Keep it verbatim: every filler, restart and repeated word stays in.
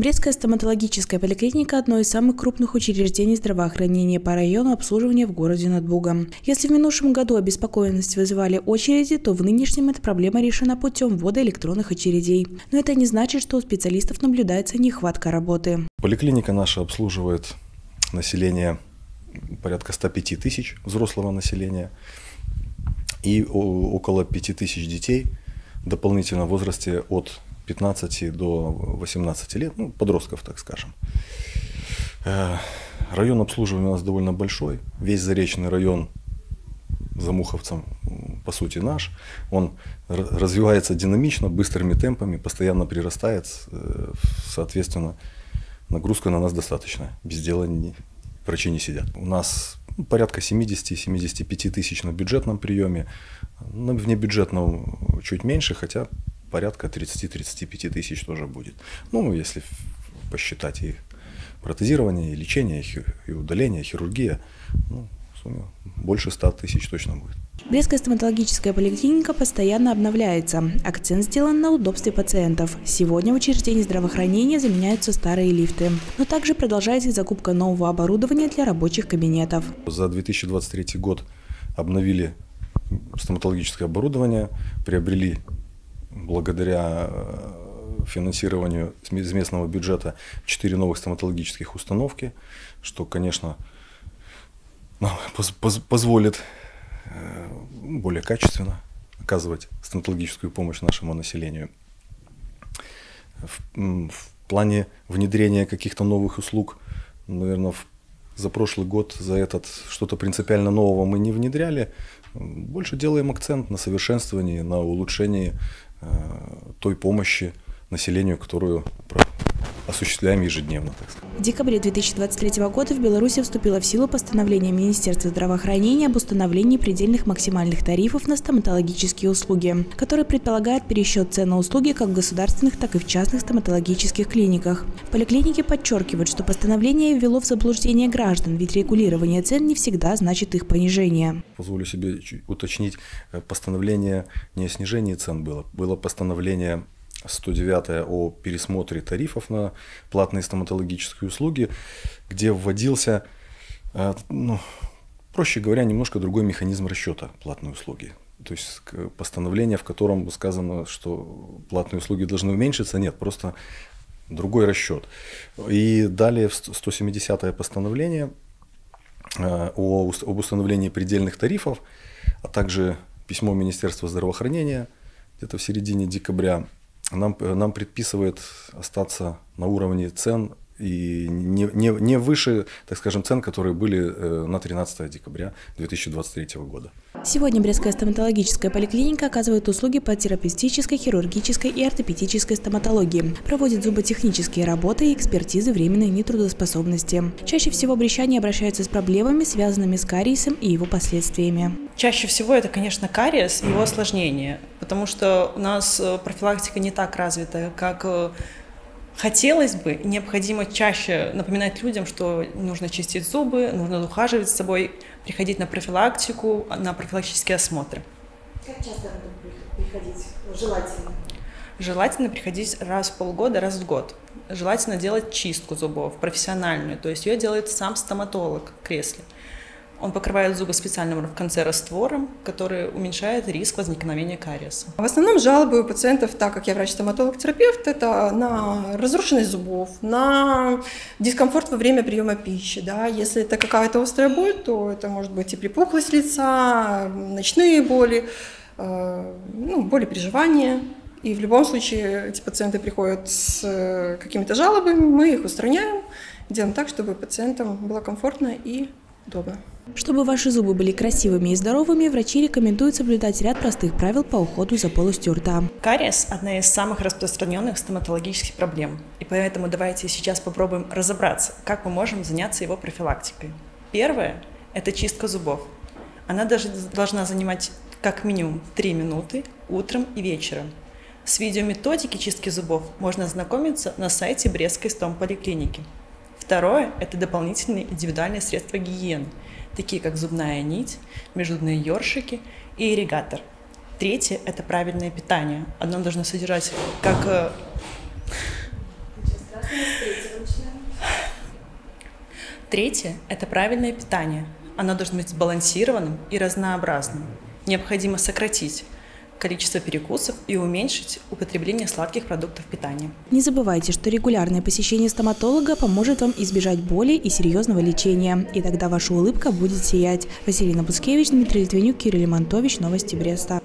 Брестская стоматологическая поликлиника – одно из самых крупных учреждений здравоохранения по району обслуживания в городе над Бугом. Если в минувшем году обеспокоенность вызывали очереди, то в нынешнем эта проблема решена путем ввода электронных очередей. Но это не значит, что у специалистов наблюдается нехватка работы. Поликлиника наша обслуживает население порядка ста пяти тысяч взрослого населения и около пяти тысяч детей дополнительно в возрасте от пятнадцати до восемнадцати лет, ну, подростков, так скажем. Район обслуживания у нас довольно большой. Весь Заречный район за Муховцем, по сути, наш. Он развивается динамично, быстрыми темпами, постоянно прирастает. Соответственно, нагрузка на нас достаточная. Без дела не, врачи не сидят. У нас порядка семидесяти-семидесяти пяти тысяч на бюджетном приеме. На внебюджетном чуть меньше, хотя порядка тридцати-тридцати пяти тысяч тоже будет. Ну, если посчитать и протезирование, и лечение, и удаление, и хирургия, ну, в сумме больше ста тысяч точно будет. Брестская стоматологическая поликлиника постоянно обновляется. Акцент сделан на удобстве пациентов. Сегодня в учреждении здравоохранения заменяются старые лифты. Но также продолжается закупка нового оборудования для рабочих кабинетов. За две тысячи двадцать третий год обновили стоматологическое оборудование, приобрели благодаря финансированию из местного бюджета четыре новых стоматологических установки, что, конечно, позволит более качественно оказывать стоматологическую помощь нашему населению. В, в плане внедрения каких-то новых услуг, наверное, в За прошлый год, за этот, что-то принципиально нового мы не внедряли. Больше делаем акцент на совершенствовании, на улучшении э, той помощи населению, которую осуществляем ежедневно. Так сказать. В декабре две тысячи двадцать третьего года в Беларуси вступило в силу постановление Министерства здравоохранения об установлении предельных максимальных тарифов на стоматологические услуги, которые предполагают пересчет цен на услуги как в государственных, так и в частных стоматологических клиниках. Поликлиники подчеркивают, что постановление ввело в заблуждение граждан, ведь регулирование цен не всегда значит их понижение. Позволю себе уточнить, постановление не о снижении цен было, было постановление сто девятое о пересмотре тарифов на платные стоматологические услуги, где вводился, ну, проще говоря, немножко другой механизм расчета платной услуги. То есть постановление, в котором сказано, что платные услуги должны уменьшиться, нет, просто другой расчет. И далее сто семидесятое постановление о, об установлении предельных тарифов, а также письмо Министерства здравоохранения где-то в середине декабря, Нам, нам предписывает остаться на уровне цен и не, не, не выше, так скажем, цен, которые были на тринадцатое декабря две тысячи двадцать третьего года. Сегодня Брестская стоматологическая поликлиника оказывает услуги по терапевтической, хирургической и ортопедической стоматологии, проводит зуботехнические работы и экспертизы временной нетрудоспособности. Чаще всего брестчане обращаются с проблемами, связанными с кариесом и его последствиями. Чаще всего это, конечно, кариес и его осложнения, потому что у нас профилактика не так развита, как хотелось бы. Необходимо чаще напоминать людям, что нужно чистить зубы, нужно ухаживать за собой, приходить на профилактику, на профилактические осмотры. Как часто надо приходить? Желательно? Желательно приходить раз в полгода, раз в год. Желательно делать чистку зубов, профессиональную, то есть ее делает сам стоматолог в кресле. Он покрывает зубы специальным в конце раствором, который уменьшает риск возникновения кариеса. В основном жалобы у пациентов, так как я врач-стоматолог-терапевт, это на разрушенность зубов, на дискомфорт во время приема пищи. Да? Если это какая-то острая боль, то это может быть и припухлость лица, ночные боли, э, ну, боли переживания. И в любом случае эти пациенты приходят с какими-то жалобами, мы их устраняем, делаем так, чтобы пациентам было комфортно и удобно. Чтобы ваши зубы были красивыми и здоровыми, врачи рекомендуют соблюдать ряд простых правил по уходу за полостью рта. Кариес – одна из самых распространенных стоматологических проблем. И поэтому давайте сейчас попробуем разобраться, как мы можем заняться его профилактикой. Первое – это чистка зубов. Она даже должна занимать как минимум три минуты утром и вечером. С видеометодики чистки зубов можно ознакомиться на сайте Брестской стомполиклиники. Второе – это дополнительные индивидуальные средства гигиены, такие как зубная нить, межзубные ёршики и ирригатор. Третье – это правильное питание. Оно должно содержать как Третье – это правильное питание. Оно должно быть сбалансированным и разнообразным. Необходимо сократить количество перекусов и уменьшить употребление сладких продуктов питания. Не забывайте, что регулярное посещение стоматолога поможет вам избежать боли и серьезного лечения. И тогда ваша улыбка будет сиять. Василина Бускевич, Дмитрий Литвинюк, Кирилл Лемонтович, новости Бреста.